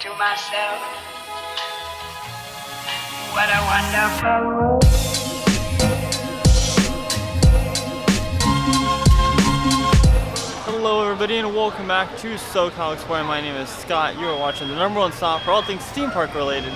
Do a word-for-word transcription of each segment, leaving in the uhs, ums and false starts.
to myself, what a wonderful world. Hello everybody and welcome back to SoCal Exploring. My name is Scott. You are watching the number one stop for all things theme park related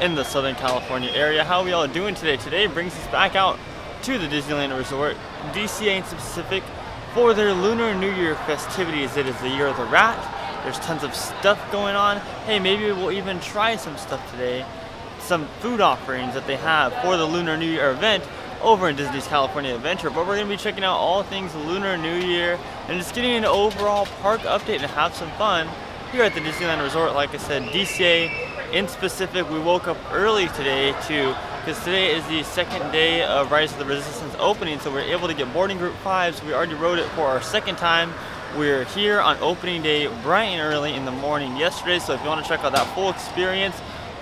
in the Southern California area. How are we all doing today? Today brings us back out to the Disneyland Resort, D C A and Pacific, for their Lunar New Year festivities. It is the year of the rat. There's tons of stuff going on. Hey, maybe we'll even try some stuff today. Some food offerings that they have for the Lunar New Year event over in Disney's California Adventure. But we're gonna be checking out all things Lunar New Year and just getting an overall park update and have some fun here at the Disneyland Resort. Like I said, D C A in Pacific. We woke up early today too, because today is the second day of Rise of the Resistance opening, so we were able to get boarding group fives. We already rode it for our second time. We're here on opening day bright and early in the morning yesterday, so if you want to check out that full experience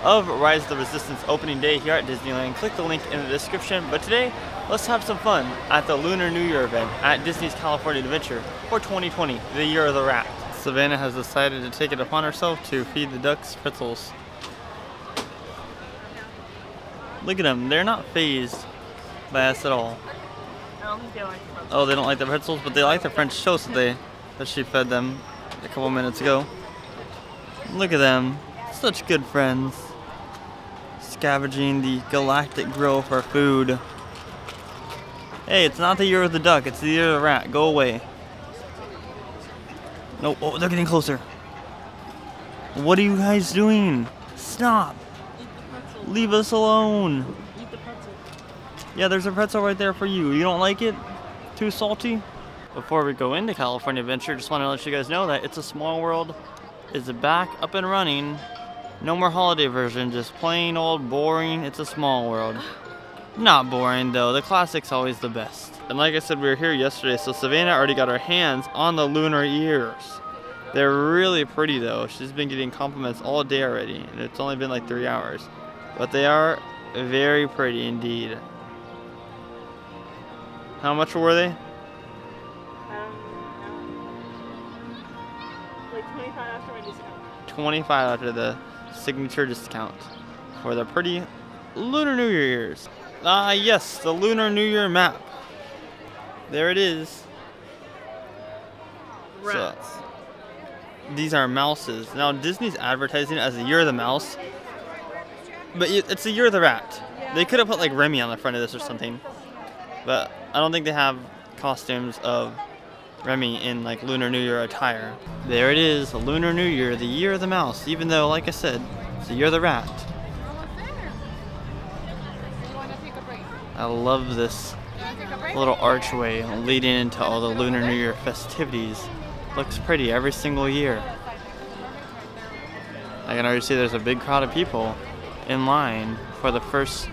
of Rise of the Resistance opening day here at Disneyland, click the link in the description. But today, let's have some fun at the Lunar New Year event at Disney's California Adventure for twenty twenty, the year of the rat. Savannah has decided to take it upon herself to feed the ducks pretzels. Look at them, they're not phased by us at all. Oh, they don't like the pretzels, but they like the French toast that, they, that she fed them a couple minutes ago. Look at them, such good friends. Scavenging the galactic grill for food. Hey, it's not the year of the duck, it's the year of the rat, go away. No, oh, they're getting closer. What are you guys doing? Stop. Leave us alone. Eat the pretzel. Yeah, there's a pretzel right there for you. You don't like it? Too salty? Before we go into California Adventure, just want to let you guys know that It's a Small World is back up and running. No more holiday version, just plain old boring It's a Small World. Not boring though, the classic's always the best. And like I said, we were here yesterday, so Savannah already got her hands on the Lunar Ears. They're really pretty though. She's been getting compliments all day already, and it's only been like three hours. But they are very pretty indeed. How much were they? Um, like twenty-five after my discount. twenty-five after the signature discount for the pretty Lunar New Year's. Ah, uh, yes, the Lunar New Year map. There it is. Rats. So, these are mouses. Now Disney's advertising it as the year of the mouse. But it's the year of the rat. They could have put like Remy on the front of this or something. But I don't think they have costumes of Remy in like Lunar New Year attire. There it is, the Lunar New Year, the year of the mouse. Even though, like I said, it's the year of the rat. I love this little archway leading into all the Lunar New Year festivities. Looks pretty every single year. I can already see there's a big crowd of people in line for the first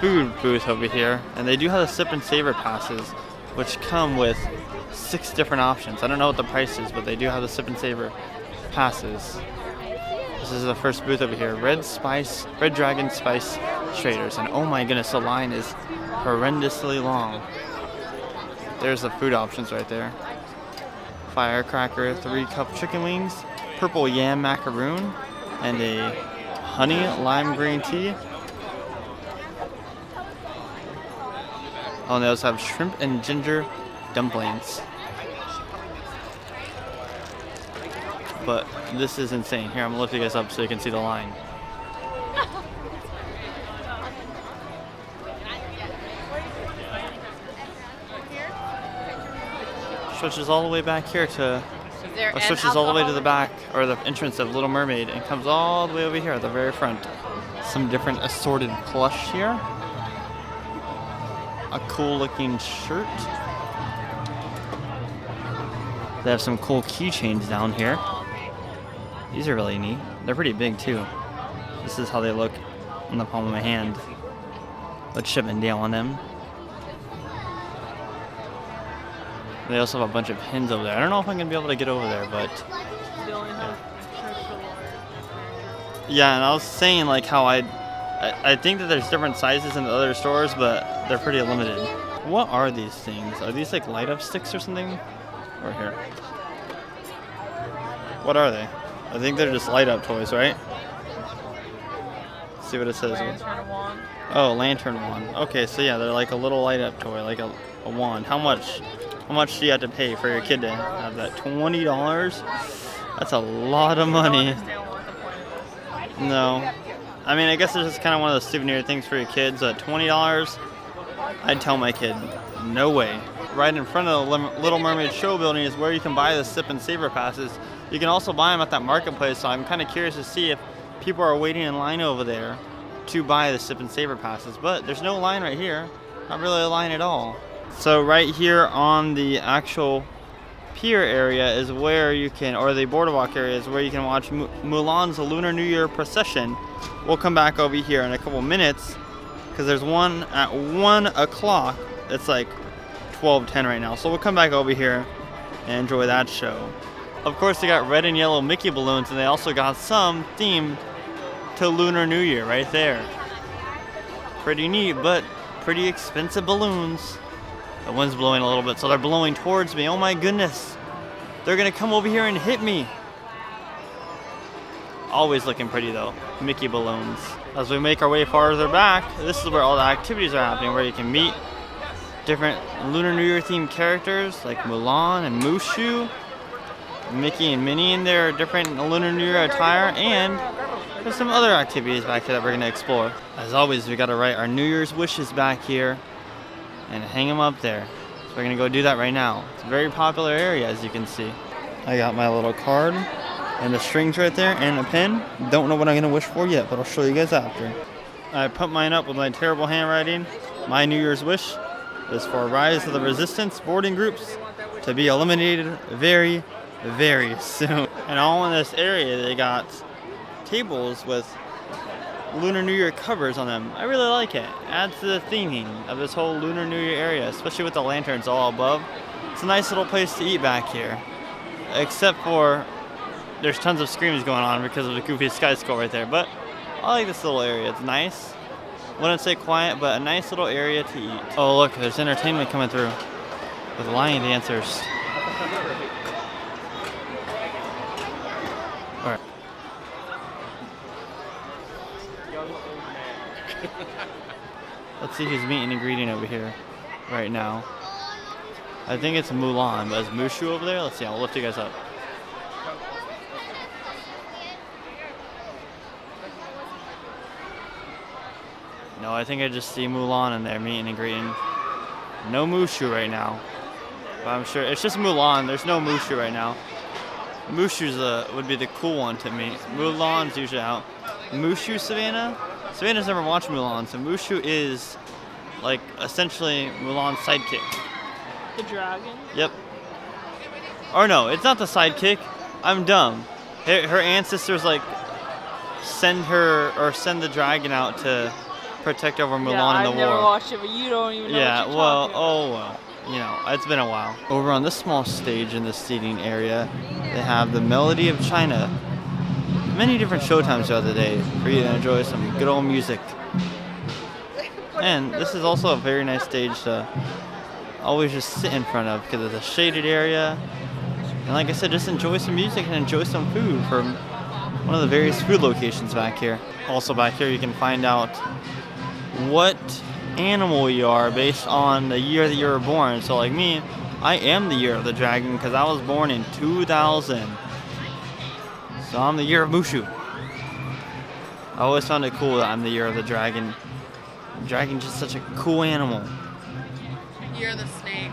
food booth over here, and they do have the sip and savor passes, which come with six different options. I don't know what the price is, but they do have the sip and savor passes. This is the first booth over here, Red Spice, Red Dragon Spice Traders, and oh my goodness, the line is horrendously long. There's the food options right there: firecracker, three cup chicken wings, purple yam macaroon, and a honey lime green tea. Oh, and they also have shrimp and ginger dumplings. But this is insane. Here, I'm gonna lift you guys up so you can see the line. Stretches all the way back here to It switches all the way to the back, or the entrance of Little Mermaid, and comes all the way over here at the very front. Some different assorted plush here. A cool looking shirt. They have some cool keychains down here. These are really neat. They're pretty big too. This is how they look in the palm of my hand. With Chip and Dale on them. They also have a bunch of pins over there. I don't know if I'm going to be able to get over there, but... Yeah, yeah, and I was saying like how I, I... I think that there's different sizes in the other stores, but they're pretty limited. What are these things? Are these like light-up sticks or something? Over here. What are they? I think they're just light up toys, right? Let's see what it says. Lantern wand. Oh, lantern wand. Okay, so yeah, they're like a little light up toy, like a, a wand. How much? How much do you have to pay for your kid to have that? Twenty dollars? That's a lot of money. No. I mean, I guess it's just kind of one of those souvenir things for your kids. At twenty dollars, I'd tell my kid, no way. Right in front of the Little Mermaid show building is where you can buy the Sip and Savor passes. You can also buy them at that marketplace, so I'm kind of curious to see if people are waiting in line over there to buy the Sip and Savor passes. But there's no line right here. Not really a line at all. So right here on the actual pier area is where you can, or the boardwalk area is where you can watch Mulan's Lunar New Year procession. We'll come back over here in a couple minutes because there's one at one o'clock. It's like twelve ten right now, so we'll come back over here and enjoy that show. Of course, they got red and yellow Mickey balloons, and they also got some themed to Lunar New Year right there. Pretty neat, but pretty expensive balloons. The wind's blowing a little bit, so they're blowing towards me. Oh my goodness. They're gonna come over here and hit me. Always looking pretty though, Mickey balloons. As we make our way farther back, this is where all the activities are happening, where you can meet different Lunar New Year themed characters like Mulan and Mushu. Mickey and Minnie in their different Lunar New Year attire, and there's some other activities back here that we're gonna explore. As always, we gotta write our New Year's wishes back here and hang them up there. So we're gonna go do that right now. It's a very popular area, as you can see. I got my little card and the strings right there and a pen. Don't know what I'm gonna wish for yet, but I'll show you guys after. I put mine up with my terrible handwriting. My New Year's wish is for Rise of the Resistance boarding groups to be eliminated very, very soon. And all in this area, they got tables with Lunar New Year covers on them. I really like it. Adds to the theming of this whole Lunar New Year area, especially with the lanterns all above. It's a nice little place to eat back here. Except for there's tons of screams going on because of the Goofy Sky School right there. But I like this little area. It's nice. Wouldn't say quiet, but a nice little area to eat. Oh look, there's entertainment coming through with lion dancers. Let's see who's meeting and greeting over here right now. I think it's Mulan, but is Mushu over there? Let's see, I'll lift you guys up. No, I think I just see Mulan in there meeting and greeting. No Mushu right now. But I'm sure it's just Mulan. There's no Mushu right now. Mushu's a, would be the cool one to meet. Mulan's usually out. Mushu, Savannah? Savannah's never watched Mulan, so Mushu is like essentially Mulan's sidekick. The dragon? Yep. Or no, it's not the sidekick. I'm dumb. Her, her ancestors like send her or send the dragon out to protect over Mulan yeah, in the I've war. I've never watched it, but you don't even know yeah, what you're well, talking about. Yeah, well, oh well. You know, it's been a while. Over on this small stage in the seating area, they have the Melody of China. Many different showtimes throughout the day for you to enjoy some good old music. And this is also a very nice stage to always just sit in front of because it's a shaded area. And like I said, just enjoy some music and enjoy some food from one of the various food locations back here. Also back here you can find out what animal you are based on the year that you were born. So like me, I am the year of the dragon because I was born in two thousand. So I'm the year of Mushu. I always found it cool that I'm the year of the dragon. The dragon's just such a cool animal. You're the snake.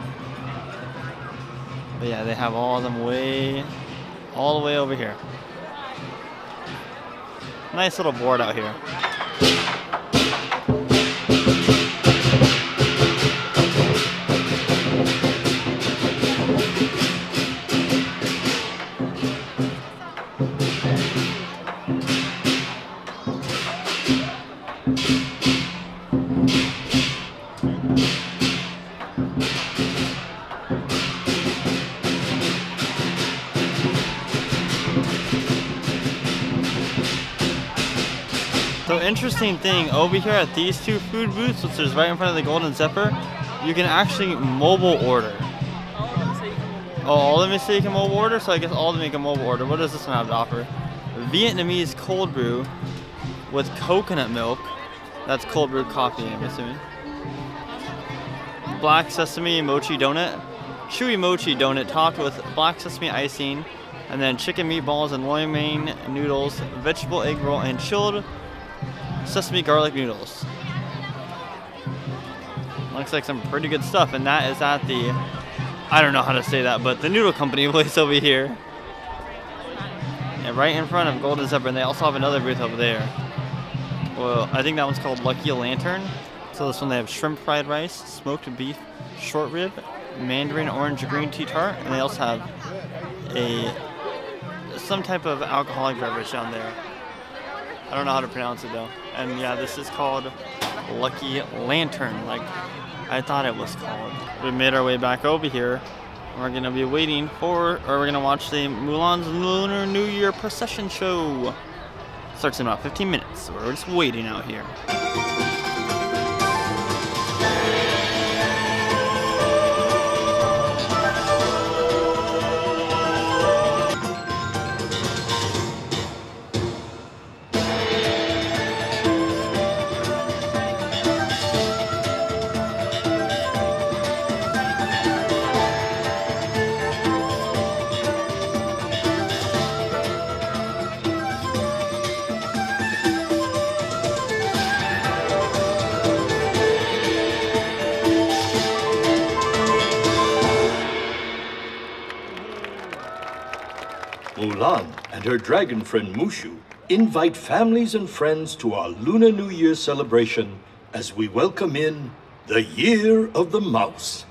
But yeah, they have all of them way, all the way over here. Nice little board out here. So interesting thing, over here at these two food booths, which is right in front of the Golden Zephyr, you can actually mobile order. All of them say you can mobile order. Oh, all of them say you can mobile order, so I guess all of them make a mobile order. What does this one have to offer? Vietnamese cold brew with coconut milk. That's cold brew coffee, I'm assuming. Black sesame mochi donut. Chewy mochi donut topped with black sesame icing. And then chicken meatballs and lo mein noodles, vegetable egg roll, and chilled sesame garlic noodles. Looks like some pretty good stuff, and that is at the, I don't know how to say that, but the noodle company place over here. And right in front of Golden Zephyr, and they also have another booth over there. Well, I think that one's called Lucky Lantern. So this one, they have shrimp fried rice, smoked beef, short rib, mandarin orange green tea tart, and they also have a some type of alcoholic beverage down there. I don't know how to pronounce it though. And yeah, this is called Lucky Lantern, like I thought it was called. We made our way back over here. We're gonna be waiting for, or we're gonna watch the Mulan's Lunar New Year procession show. Starts in about fifteen minutes, so we're just waiting out here. Mulan and her dragon friend Mushu invite families and friends to our Lunar New Year celebration as we welcome in the Year of the Mouse.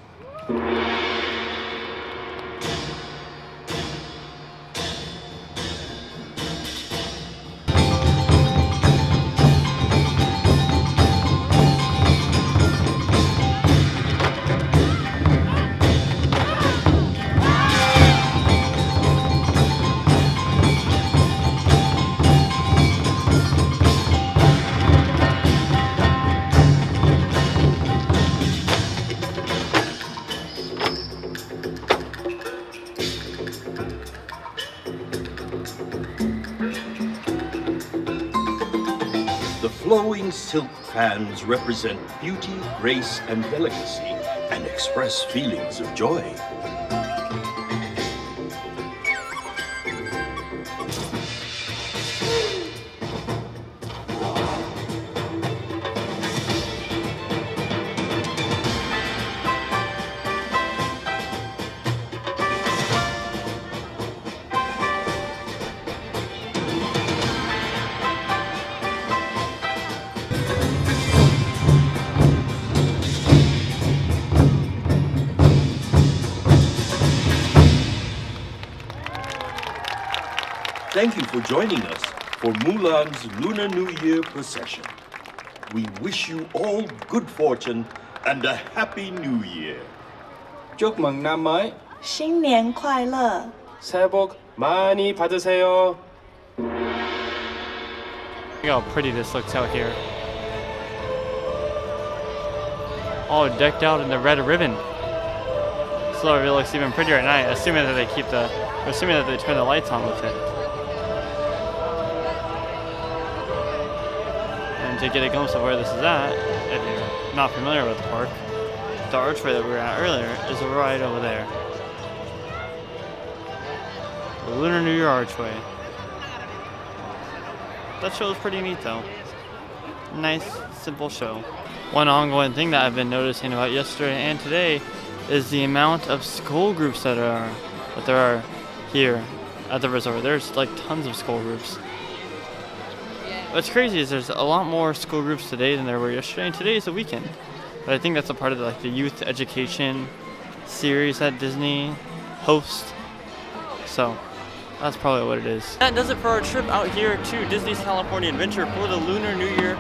Flowing silk fans represent beauty, grace, and delicacy, and express feelings of joy. Thank you for joining us for Mulan's Lunar New Year procession. We wish you all good fortune and a happy new year. Chúc mừng năm mới. Xin niên kuai le. 새해 복 많이 받으세요. Look how pretty this looks out here. All decked out in the red ribbon. So it looks even prettier at night, assuming that they keep the, assuming that they turn the lights on with it. To get a glimpse of where this is at, if you're not familiar with the park, the archway that we were at earlier is right over there. The Lunar New Year archway. That show is pretty neat though. Nice, simple show. One ongoing thing that I've been noticing about yesterday and today is the amount of school groups that are that there are here at the resort. There's like tons of school groups. What's crazy is there's a lot more school groups today than there were yesterday, and today is the weekend. But I think that's a part of the, like the youth education series that Disney hosts. So that's probably what it is. That does it for our trip out here to Disney's California Adventure for the Lunar New Year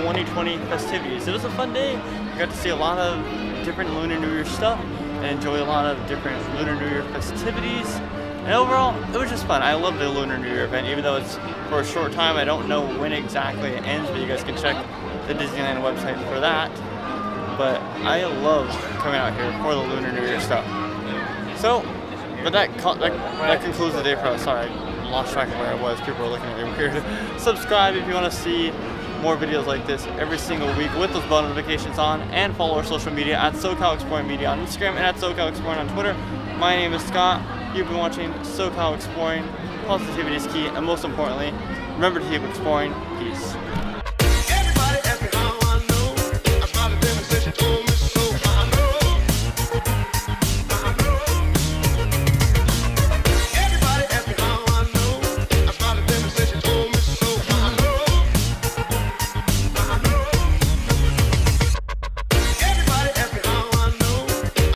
twenty twenty festivities. It was a fun day. I got to see a lot of different Lunar New Year stuff and enjoy a lot of different Lunar New Year festivities. And overall, it was just fun. I love the Lunar New Year event, even though it's for a short time. I don't know when exactly it ends, but you guys can check the Disneyland website for that. But I love coming out here for the Lunar New Year stuff. So, but that, that, that concludes the day for us. Sorry, lost track of where I was. People were looking at me weird. Subscribe if you want to see more videos like this every single week with those bell notifications on, and follow our social media at SoCal Exploring Media on Instagram and at SoCal Exploring on Twitter. My name is Scott. You've been watching SoCal Exploring. Positivity is key, and most importantly, remember to keep exploring. Peace.